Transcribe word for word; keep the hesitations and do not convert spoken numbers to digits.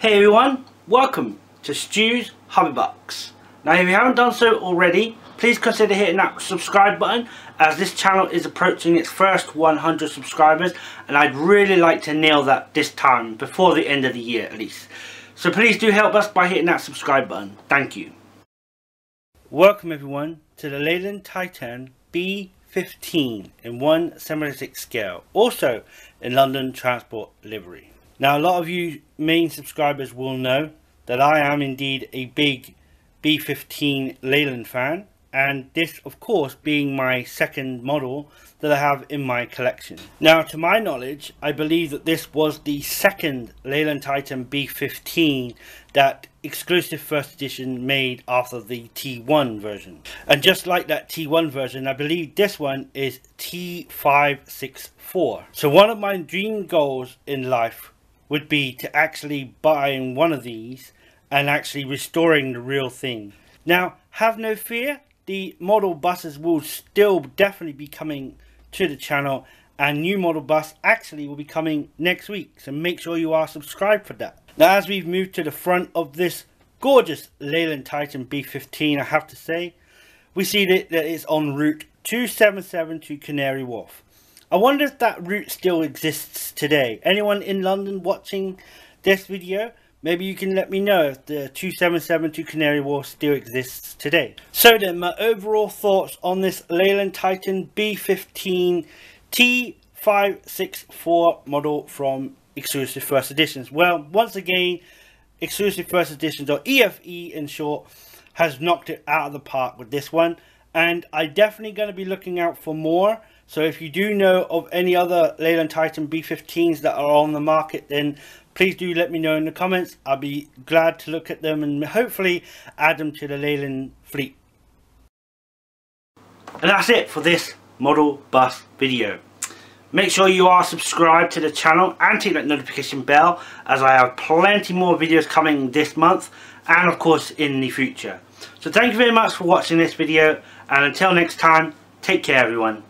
Hey everyone, welcome to Stu's Hobby Box. Now if you haven't done so already, please consider hitting that subscribe button as this channel is approaching its first one hundred subscribers and I'd really like to nail that this time, before the end of the year at least. So please do help us by hitting that subscribe button, thank you. Welcome everyone to the Leyland Titan B fifteen in one seven six scale, also in London Transport livery. Now a lot of you main subscribers will know that I am indeed a big B fifteen Leyland fan, and this of course being my second model that I have in my collection. Now to my knowledge, I believe that this was the second Leyland Titan B fifteen that Exclusive First Edition made after the T one version. And just like that T one version, I believe this one is T five six four. So one of my dream goals in life would be to actually buying one of these and actually restoring the real thing. Now have no fear, the model buses will still definitely be coming to the channel, and new model bus actually will be coming next week, so make sure you are subscribed for that. Now as we've moved to the front of this gorgeous Leyland Titan B fifteen, I have to say, we see that it's on route two seventy-seven to Canary Wharf. I wonder if that route still exists today. Anyone in London watching this video, maybe you can let me know if the two seventy-seven to Canary Wharf still exists today. So then, my overall thoughts on this Leyland Titan B fifteen T five six four model from Exclusive First Editions. Well, once again, Exclusive First Editions, or E F E in short, has knocked it out of the park with this one. And I'm definitely going to be looking out for more. So if you do know of any other Leyland Titan B fifteens that are on the market, then please do let me know in the comments. I'll be glad to look at them and hopefully add them to the Leyland fleet. And that's it for this model bus video. Make sure you are subscribed to the channel and tick that notification bell, as I have plenty more videos coming this month and of course in the future. So thank you very much for watching this video, and until next time, take care everyone.